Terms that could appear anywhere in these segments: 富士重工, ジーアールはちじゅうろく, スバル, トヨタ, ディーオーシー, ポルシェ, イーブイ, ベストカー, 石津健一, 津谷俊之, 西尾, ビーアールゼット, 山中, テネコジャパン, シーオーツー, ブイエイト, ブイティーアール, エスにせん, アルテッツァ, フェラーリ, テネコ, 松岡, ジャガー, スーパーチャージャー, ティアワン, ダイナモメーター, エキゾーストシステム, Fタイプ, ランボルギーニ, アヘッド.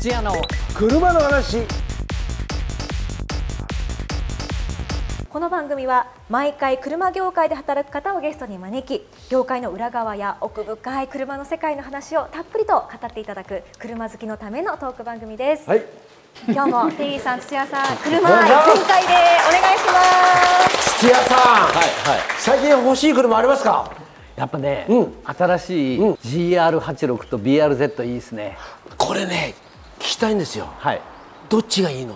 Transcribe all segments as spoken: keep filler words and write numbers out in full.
土屋の車の話。この番組は毎回車業界で働く方をゲストに招き、業界の裏側や奥深い車の世界の話をたっぷりと語っていただく車好きのためのトーク番組です。はい、今日もテリーさん、土屋さん、車愛全開でお願いします。土屋さん、はいはい、最近欲しい車ありますか？やっぱね、うん、新しい ジーアールはちじゅうろく と ビーアールゼット いいですね。これね、聞きたいんですよ。はい。どっちがいいの？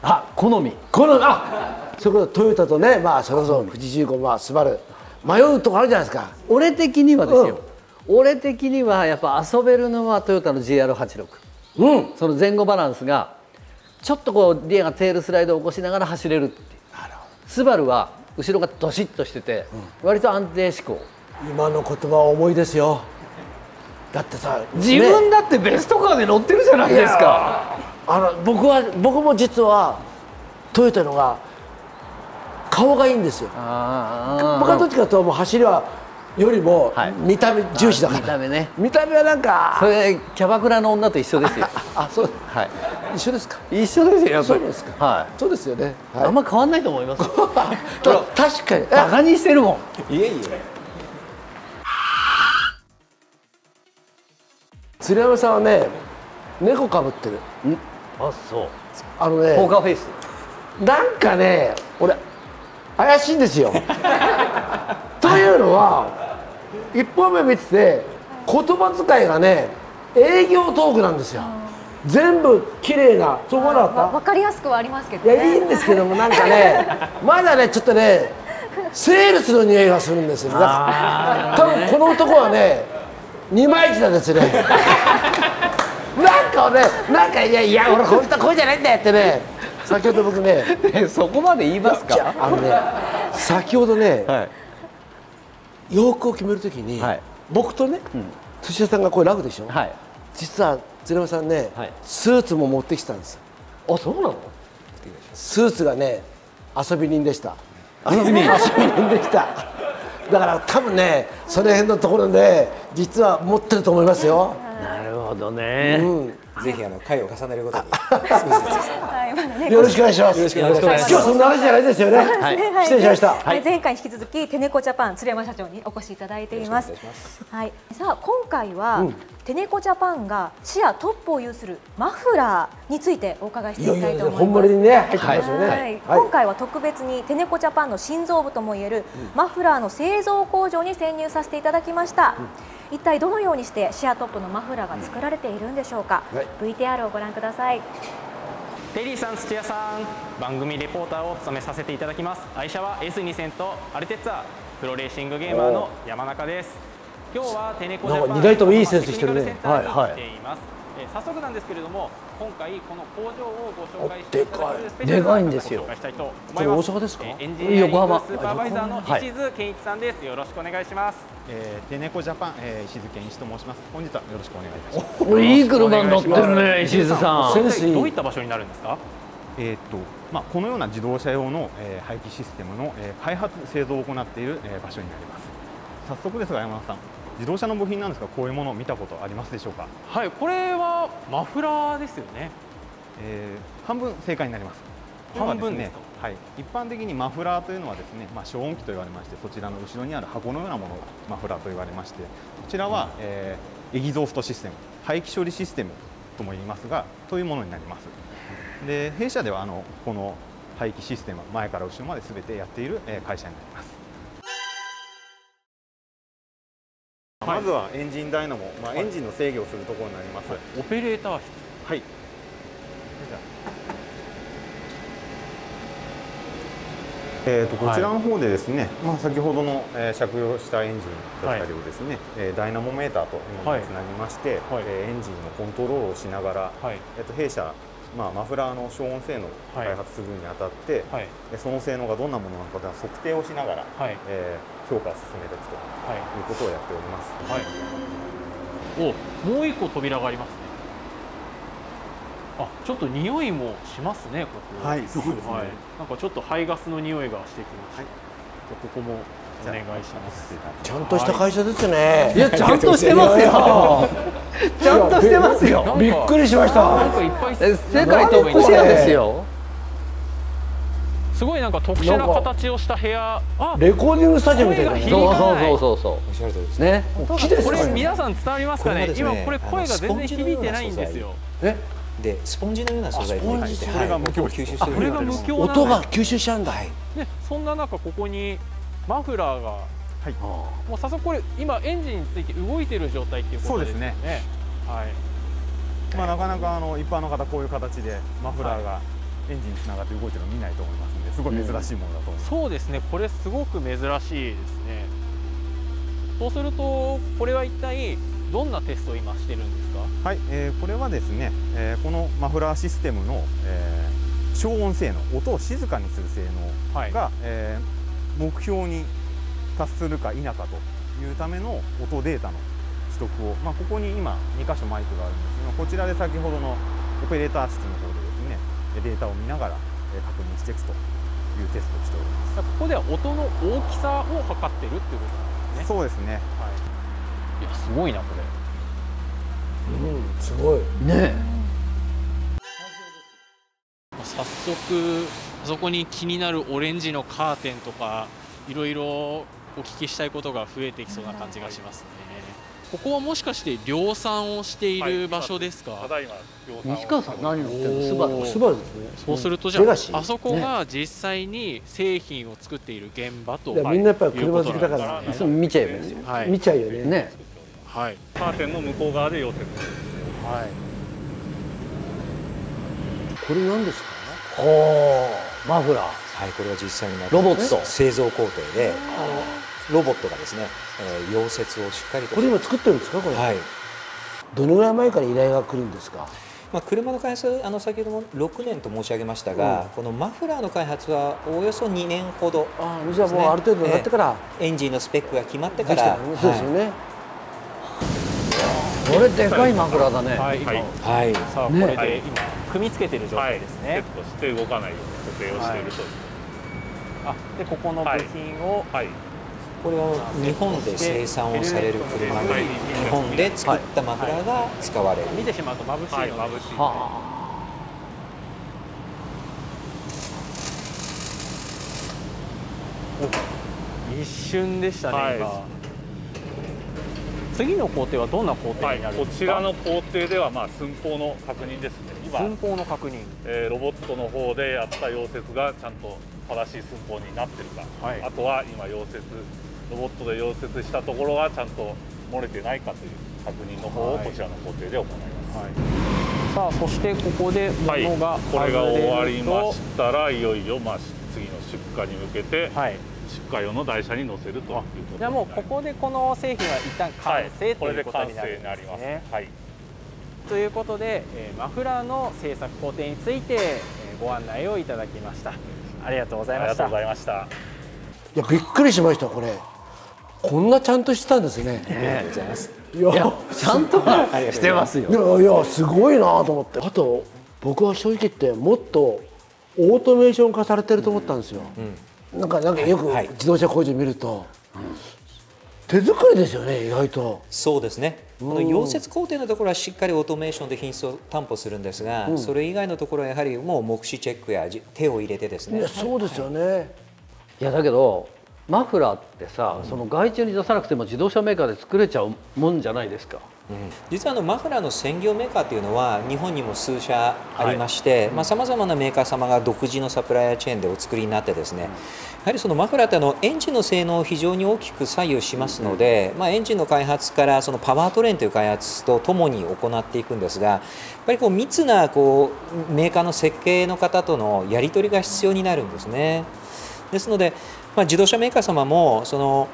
あ、好み。好み。あ、それこそトヨタとね、まあそれこそ富士重工、まあスバル、迷うとこあるじゃないですか。俺的にはですよ。うん、俺的にはやっぱ遊べるのはトヨタの ジーアールはちじゅうろく。うん。その前後バランスがちょっとこうリアがテールスライドを起こしながら走れるって。なるほど。スバルは後ろがどしっとしてて、うん、割と安定志向。今の言葉は重いですよ。だってさ、ね、自分だってベストカーで乗ってるじゃないですか。あの僕は僕も実はトヨタのが顔がいいんですよ。僕はどっちかというと走りはよりも見た目重視だから、はい、見た目ね。見た目はなんかそれキャバクラの女と一緒ですよ。あ、そう、はい、一緒ですか。一緒ですよ、やっぱり。そうですか、はい、そうですよね、はい、あんま変わんないと思います。確かにバカにしてるもん。いえいえ、鶴山さんはね、猫かぶってる。あ、そう。あのね、ポーカーフェイス。なんかね、俺怪しいんですよ。というのは、一本目見てて言葉遣いがね、営業トークなんですよ。全部綺麗な。そう思わなかった？わかりやすくはありますけどね。いや、いいんですけども、なんかね、まだね、ちょっとね、セールスの匂いがするんですよ。多分この男はね。二枚舌ですね。なんかね、なんかいやいや、俺本当こうじゃないんだよってね。先ほど僕ね、そこまで言いますか。あのね、先ほどね、はい、洋服を決めるときに、はい、僕とね、土屋、うん、さんがこれラグでしょ。はい、実は鶴山さんね、はい、スーツも持ってきたんですよ。あ、そうなの？スーツがね、遊び人でした。遊び人でした。だから多分ね、その辺のところで実は持ってると思いますよ。なるほどね。ぜひあの回を重ねることに。よろしくお願いします。よろしくお願いします。今日そんな話じゃないですよね。失礼しました。前回引き続きテネコジャパン鶴山社長にお越しいただいています。はい。さあ今回はテネコジャパンがシェアトップを有するマフラーについてお伺いしていきたいと思います。本丸にね、入ってますよね。今回は特別にテネコジャパンの心臓部ともいえるマフラーの製造工場に潜入させていただきました。一体どのようにしてシェアトップのマフラーが作られているんでしょうか。はい、ブイティーアール をご覧ください。テリーさん、土屋さん、番組レポーターを務めさせていただきます。愛車は エスにせん とアルテッツァ、プロレーシングゲーマーの山中です。今日はテネコジャパンのにだいともいいセンスしてるね。はいはい。早速なんですけれども、今回この工場をご紹介していただくスペシャルゲストをご紹介したいと思います。大阪ですか？エンジニアリングスーパーバイザーの石津健一さんです。よろしくお願いします。えー、テネコジャパン、えー、石津健一と申します。本日はよろしくお願いします。お、いい車に乗ってるね、石津さん。どういった場所になるんですか？えっと、まあこのような自動車用の、えー、排気システムの、えー、開発製造を行っている、えー、場所になります。早速ですが山田さん。自動車の部品なんですが、こういうものを見たことありますでしょうか。はい、これはマフラーですよね。えー、半分正解になります。半分ですね。はい、一般的にマフラーというのはですね、まあ消音器と言われまして、そちらの後ろにある箱のようなものがマフラーと言われまして、こちらは、えー、エキゾーストシステム、排気処理システムとも言いますが、というものになります。で、弊社ではあのこの排気システムは前から後ろまで全てやっている会社になります。まずはエンジンダイナモ、まあ、エンジンの制御をするところになります。はい、オペレーター室。はい。えっと、こちらの方でですね、まあ、先ほどの、えー、着用したエンジンだったりをですね、はい、ダイナモメーターというものにつなぎまして、はい、えー、エンジンのコントロールをしながら、はい、えっと、弊社、まあ、マフラーの消音性能を開発するにあたって、はい、その性能がどんなものなのかというのを測定をしながら、はい、えー、評価を進めていくということをやっております。はい、お、もう一個扉がありますね。あ、ちょっと匂いもしますね、ここ。はい、そうですね、はい。なんかちょっと排ガスの匂いがしてきました。はい、じゃここもお願いします。ちゃんとした会社ですね。はい、いや、ちゃんとしてますよ。ちゃんとしてますよ。びっくりしました。世界トップシェアですよ。すごいなんか特殊な形をした部屋、レコーディングスタジオみたいな。そうそうそうそう、おっしゃるとおりですね。これ皆さん伝わりますかね。今これ声が全然響いてないんですよ。えでスポンジのような素材でできて、これが無響吸収してる。音が吸収しちゃうんだ。でそんな中ここにマフラーが、はい、もう早速これ今エンジンについて動いてる状態っていうことですね。まあなかなかあの一般の方こういう形でマフラーがエンジンにつながって動いてるの見ないと思いますので、すごい珍しいものだと思います。そうですね、これすごく珍しいですね。そうするとこれは一体どんなテストを今してるんですか。はい、えー、これはですね、えー、このマフラーシステムの、えー、消音性能、音を静かにする性能が、はい、えー、目標に達するか否かというための音データの取得を、まあ、ここに今に箇所マイクがあるんですけど、こちらで先ほどのオペレーター室の方でですね、データを見ながら確認していくというテストをしております。ここでは音の大きさを測っているっていうことなんですね。そうですね。はい、いやすごいなこれ。うん、うん、すごいねえ。早速あそこに気になるオレンジのカーテンとかいろいろお聞きしたいことが増えてきそうな感じがしますね。ここはもしかして量産をしている場所ですか。西川さん何を言ってるの。スバル、スバルですね。そうするとじゃああそこが実際に製品を作っている現場と。みんなやっぱり車好きだからいつも見ちゃいますよ。見ちゃうよね。はい、カーテンの向こう側で溶接。はい、これ何ですか。おマフラー。はい、これは実際にロボット製造工程でロボットがですね、えー、溶接をしっかりと。これ今作ってるんですかこれ。はい。どのぐらい前から依頼が来るんですか。まあ車の開発、あの先ほどもろくねんと申し上げましたが、うん、このマフラーの開発はおよそにねんほど、ね。ああ、じゃあもうある程度になってから、えー、エンジンのスペックが決まってから。そうですよね。これでかいマフラーだね。はい。はい。さあこれで今組み付けてる状態ですね。はい、セットして動かないように固定をしていると。はいあでここの部品を、はいはい、これを日本で生産をされる車に日本で作ったマフラーが使われる。見てしまうと眩しいので、はい、眩しい、ね、はあ、一瞬でしたね、はい、今次の工程はどんな工程になるんですか。はい、こちらの工程では、まあ、寸法の確認ですね。今寸法の確認、えー、ロボットの方でやった溶接がちゃんと正しい寸法になってるか、はい、あとは今溶接ロボットで溶接したところがちゃんと漏れてないかという確認の方をこちらの工程で行います、はいはい、さあそしてここで物が、はい、これが終わりましたらいよいよまあ次の出荷に向けて、はい、出荷用の台車に載せるということです。じゃあもうここでこの製品は一旦完成、はい、ということになりますね。はい、ということで、えー、マフラーの製作工程について、えー、ご案内をいただきました。ありがとうございました。ありがとうございました。いやびっくりしましたこれ。こんなちゃんとしてたんですね。ありがとうございます。いやちゃんとはしてますよ。いやいやすごいなと思って。あと僕は正直言ってもっとオートメーション化されてると思ったんですよ。うんうん、なんかなんかよく自動車工場見ると。はいうん手作りですよね、意外と。そうですね、この溶接工程のところはしっかりオートメーションで品質を担保するんですが、うん、それ以外のところはやはりもう目視チェックや手を入れてですね。いやそうですよね、はい、いやだけどマフラーってさ、うん、その外注に出さなくても自動車メーカーで作れちゃうもんじゃないですか。うん、実はあのマフラーの専業メーカーというのは日本にも数社ありましてさまざまなメーカー様が独自のサプライヤーチェーンでお作りになってですね、うん、やはりそのマフラーってあのエンジンの性能を非常に大きく左右しますので、うん、まあエンジンの開発からそのパワートレインという開発とともに行っていくんですがやっぱりこう密なこうメーカーの設計の方とのやり取りが必要になるんですね。ですので、まあ、自動車メーカー様もその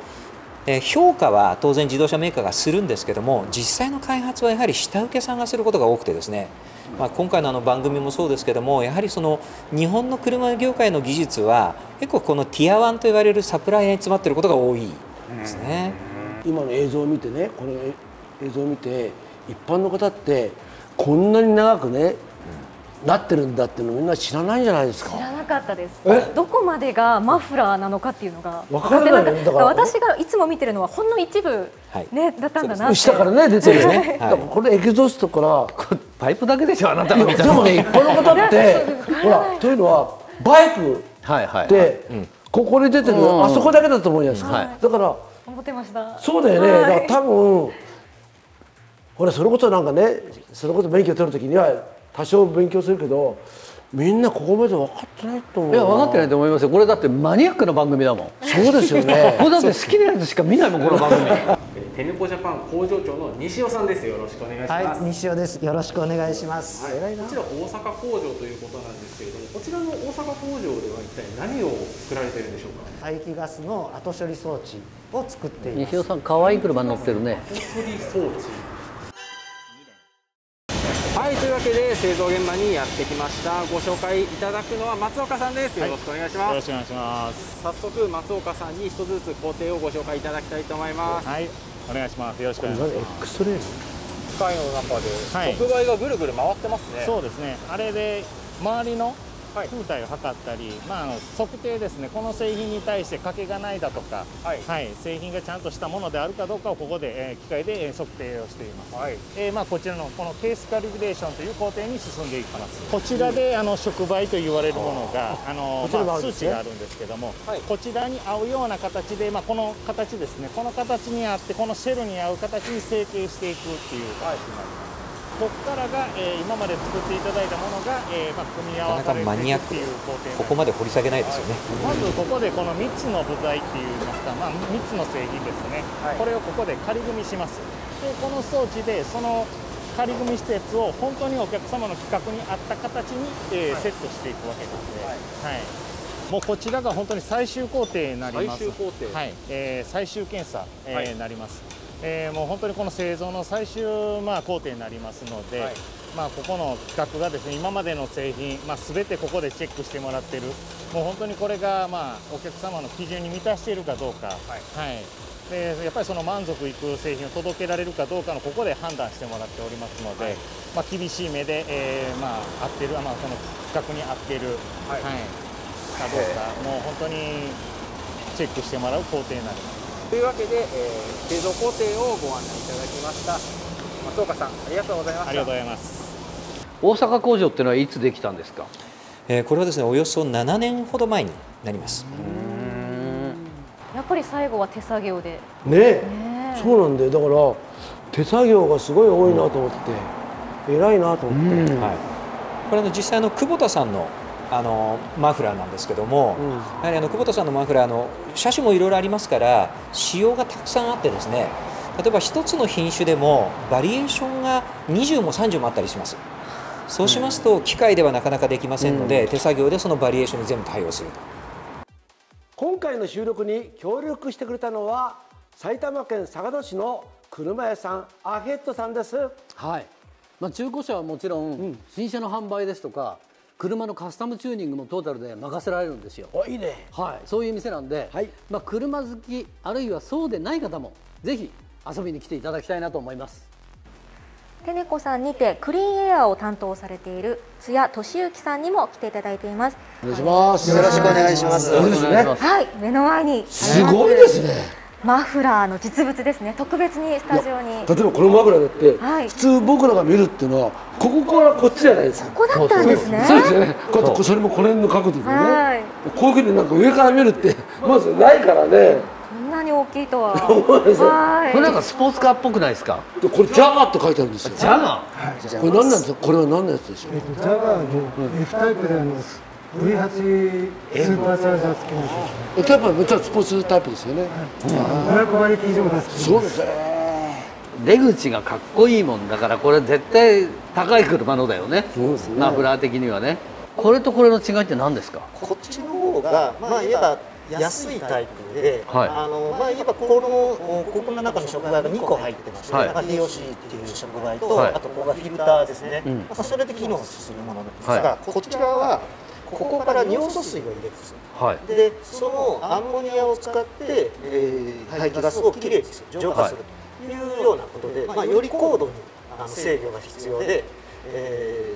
評価は当然自動車メーカーがするんですけども実際の開発はやはり下請けさんがすることが多くてですね、まあ、今回のあの番組もそうですけどもやはりその日本の車業界の技術は結構このティアワンと言われるサプライヤーに詰まっていることが多いですね。今の映像を見てねこの映像を見て一般の方ってこんなに長くねなってるんだっていうのみんな知らないんじゃないですか。知らなかったです。どこまでがマフラーなのかっていうのが分からない。私がいつも見てるのはほんの一部ねだったんだな。下からね出てるね。これエキゾストからパイプだけでしょあなたが見たの。でもね一般の方ってほらというのはバイクってここに出てるあそこだけだと思うじゃないですか。だから思ってました。そうだよね。多分ほらそれこそなんかねそれこそ免許取るときには多少勉強するけど、みんなここまで分かってないと思う。いや分かってないと思いますよ。これだってマニアックな番組だもん。そうですよね。これだって好きなやつしか見ないもんこの番組。テヌコジャパン工場長の西尾さんです。よろしくお願いします。はい、西尾です。よろしくお願いします。はい、こちら大阪工場ということなんですけれども、こちらの大阪工場では一体何を作られているんでしょうか。排気ガスの後処理装置を作っています。西尾さん可愛い車に乗ってるね。後処理装置。はい、というわけで製造現場にやってきました。ご紹介いただくのは松岡さんです。よろしくお願いします。よろしくお願いします。早速松岡さんに一つずつ工程をご紹介いただきたいと思います。はい、お願いします。よろしくお願いします。 X レール機械の中で触媒がぐるぐる回ってますね。はい、そうですね。あれで周りの風体を測ったり、まあ、あの測定ですね。この製品に対して欠けがないだとか、はいはい、製品がちゃんとしたものであるかどうかをここで、えー、機械で測定をしています。はい、えーまあ、こちらのこのケースカリブレーションという工程に進んでいきます。こちらであの触媒と言われるものがあの、まあ、数値があるんですけども、はい、こちらに合うような形で、まあ、この形ですね。この形に合ってこのシェルに合う形に成形していくっていう形になります。はい、ここからが、えー、今まで作っていただいたものが、えーまあ、組み合わされていくっていう工程。ここまで掘り下げないですよね。はい、まずここでこのみっつの部材っていいますか、まあ、みっつの製品ですね。はい、これをここで仮組みします。でこの装置でその仮組み施設を本当にお客様の規格に合った形に、えーはい、セットしていくわけなんで、はいはい、もうこちらが本当に最終工程になります。最終工程、はい、えー、最終検査に、えーはい、なります。えー、もう本当にこの製造の最終、まあ、工程になりますので、はい、まあ、ここの企画がですね、今までの製品、まあ、全てここでチェックしてもらってる、もう本当にこれが、まあ、お客様の基準に満たしているかどうか、はいはい、でやっぱりその満足いく製品を届けられるかどうかのここで判断してもらっておりますので、はい、まあ、厳しい目で、えーまあ、合ってる、まあ、その企画に合ってる、はいはい、かどうか、もう本当にチェックしてもらう工程になります。というわけで、えー、製造工程をご案内いただきました。松岡さん、ありがとうございました。ありがとうございます。大阪工場っていうのはいつできたんですか？えー、これはですね、およそななねんほど前になります。やっぱり最後は手作業で。ね、ねそうなんだよ。だから手作業がすごい多いなと思って、偉いなと思って。はい。これの実際の久保田さんの。あのマフラーなんですけども、うん、やはりあの久保田さんのマフラーの車種もいろいろありますから仕様がたくさんあってですね、例えばひとつの品種でもバリエーションがにじゅうもさんじゅうもあったりします。そうしますと機械ではなかなかできませんので、うん、手作業でそのバリエーションに全部対応すると。今回の収録に協力してくれたのは埼玉県坂戸市の車屋さんアヘッドさんです。はい、まあ、中古車はもちろん、うん、新車の販売ですとか車のカスタムチューニングもトータルで任せられるんですよ。いいね。はい、そういう店なんで、はい、まあ、車好きあるいはそうでない方もぜひ遊びに来ていただきたいなと思います。テネコさんにてクリーンエアを担当されている津谷俊之さんにも来ていただいています。お願いします。よろしくお願いします。はい、目の前にすごいですね。マフラーの実物ですね。特別にスタジオに。例えばこのマフラーだって、はい、普通僕らが見るっていうのはここからこっちじゃないですか。ここだったんですね。そうですよね。こうやってそれもこの辺の角度でね、はい、こういうふうになんか上から見るってまずないからね。こんなに大きいとは。はい。これなんかスポーツカーっぽくないですか。これジャガーって書いてあるんですよ。ジャガー。これ何なんですか。これは何のやつでしょう。えっとジャガーの F タイプであります。ブイエイト スーパーチャージャー付きのです。タイプはもちろんスポーツタイプですよね。ごひゃく馬力以上が付きです。そうですね。出口がかっこいいもんだからこれ絶対高い車のだよね。マフラー的にはね。これとこれの違いって何ですか？こっちの方がまあいえば安いタイプで、あのまあいえばこのここの中に触媒がにこ入ってまして、ディーオーシー っていう触媒とあとここがフィルターですね。それで機能するものなんですが、こっち側はここから尿素水を入れるんですよ。はい、でそのアンモニアを使って、えー、排気ガスをきれいにする、浄化するというようなことで、はい、まあ、より高度にあの制御が必要で、え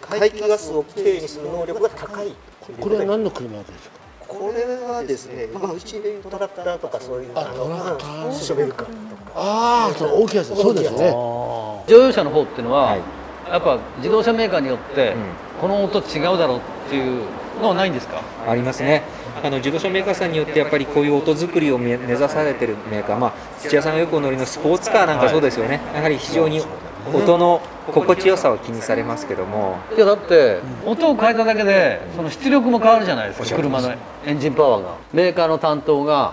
ー、排気ガスをきれいにする能力が高い。これは何の車ですか？これはですね、まあうちでいうトラクターとかそういうあのショベルカーとか、ああ大きいやつ、そうですね。乗用車の方っていうのはやっぱ自動車メーカーによってこの音違うだろうっていうのはないんですか？ありますね。あの自動車メーカーさんによってやっぱりこういう音作りを目指されてるメーカー、まあ土屋さんがよくお乗りのスポーツカーなんかそうですよね。やはり非常に音の心地よさを気にされますけども、いやだって音を変えただけでその出力も変わるじゃないですか、車のエンジンパワーが。メーカーの担当が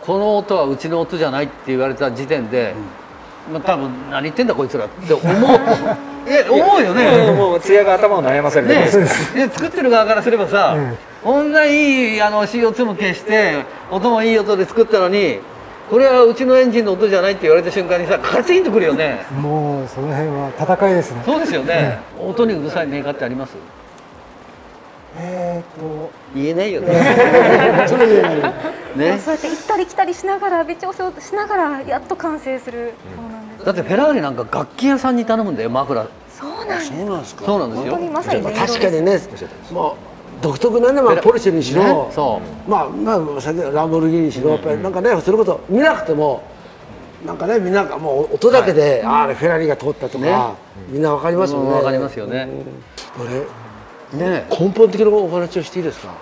この音はうちの音じゃないって言われた時点で、まあ、多分何言ってんだこいつらって思うえ思うよね。もうツヤが頭を悩ませるね。作ってる側からすればさ、こんないいあの シーオーツー も消して音もいい音で作ったのに、これはうちのエンジンの音じゃないって言われた瞬間にさ、カチンとくるよね。もうその辺は戦いですね。そうですよね。音にうるさいメーカーってあります？えーと言えないよね。ね。そうやって行ったり来たりしながら微調整しながらやっと完成するものなんです。だってフェラーリなんか楽器屋さんに頼むんだよ、マフラー。そうなんです。そうなんですか。そうなんですよ。本当にまさに確かにね。まあ。独特なね、まあポルシェにしろ、まあまあ先ランボルギーニにしろ、やっぱりなんかね、それこそ見なくてもなんかね、みんながもう音だけであれフェラーリが通ったとかみんなわかりますよね。わかりますよね。これね、根本的なお話をしていいですか？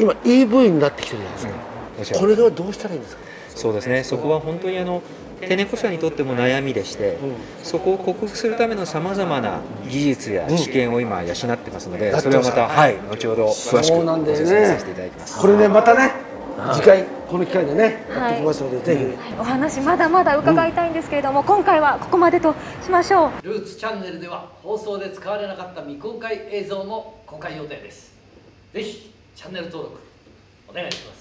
今 イーブイ になってきてるじゃないですか。これではどうしたらいいんですか？そうですね。そこは本当にあの手猫車にとっても悩みでして、うん、そこを克服するためのさまざまな技術や知見を今養ってますので、うん、それはまた、はい、後ほど詳しくご説明させていただきます。これね、またね、次回この機会でね、やってきますので、ぜひ、はい、お話まだまだ伺いたいんですけれども、うん、今回はここまでとしましょう。ルーツチャンネルでは放送で使われなかった未公開映像も公開予定です。ぜひチャンネル登録お願いします。